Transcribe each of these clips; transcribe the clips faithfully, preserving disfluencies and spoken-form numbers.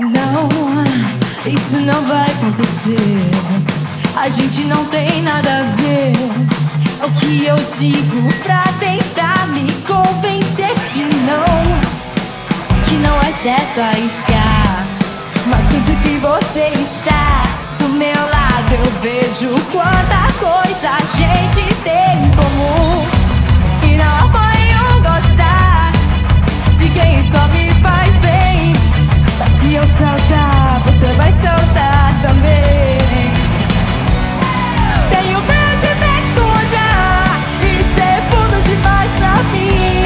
Não, isso não vai acontecer. A gente não tem nada a ver. É o que eu digo pra tentar me convencer que não, que não é certo arriscar. Mas sempre que você está do meu lado, eu vejo quanta coisa a gente tem em comum. E não há como eu gostar de quem só me faz bem. Mas se eu saltar, você vai saltar também. Tenho medo de mergulhar e ser fundo demais pra mim.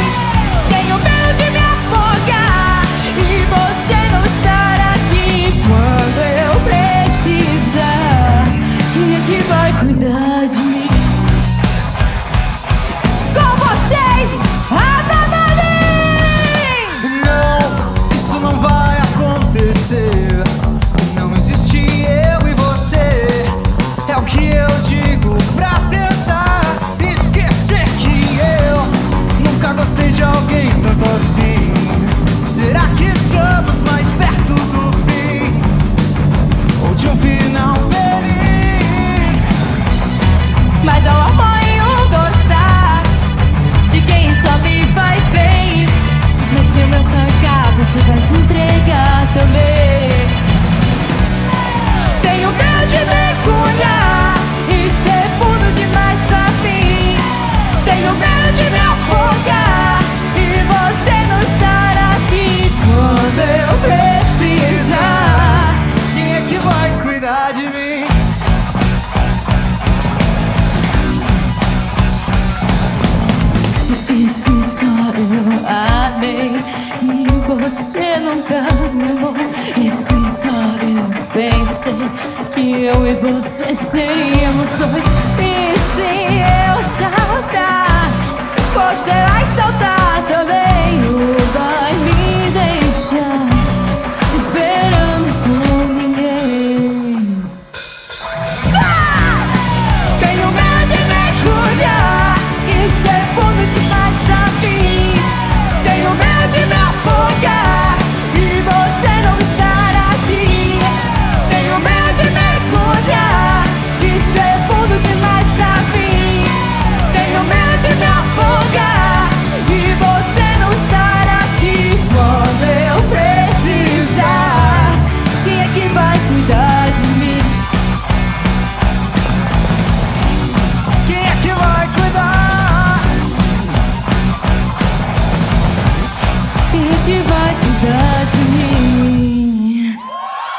Tenho medo de me afogar e você não estar aqui quando eu precisar. Quem é que vai cuidar de mim? Com vocês, a Nathalie! Não, isso não vai. Não existe eu e você. É o que eu digo pra tentar esquecer que eu nunca gostei de alguém tanto assim. Será que estamos mais perto do fim ou de um final feliz? Mas eu apoio gostar de quem só me faz bem. Mas se eu não sacar, você vai se entregar também. Tenho medo de mergulhar e ser fundo demais pra mim. Tenho medo de me afogar e você não estar aqui quando eu precisar. Quem é que vai cuidar de mim? Isso só eu amei e você nunca me amou. Isso só eu pensei que eu e você seríamos dois. E se eu saltar, você vai saltar também. Não vai me deixar esperando por ninguém. Ah! Tenho medo de mergulhar e ser fundo de tenho medo de me afogar e você não estar aqui. Tenho medo de mergulhar e ser fundo demais pra mim. Tenho medo de me afogar e você não estar aqui quando eu precisar. Quem é que vai cuidar de mim? Quem é que vai cuidar? Quem é que vai cuidar de mim?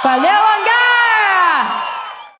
Valeu!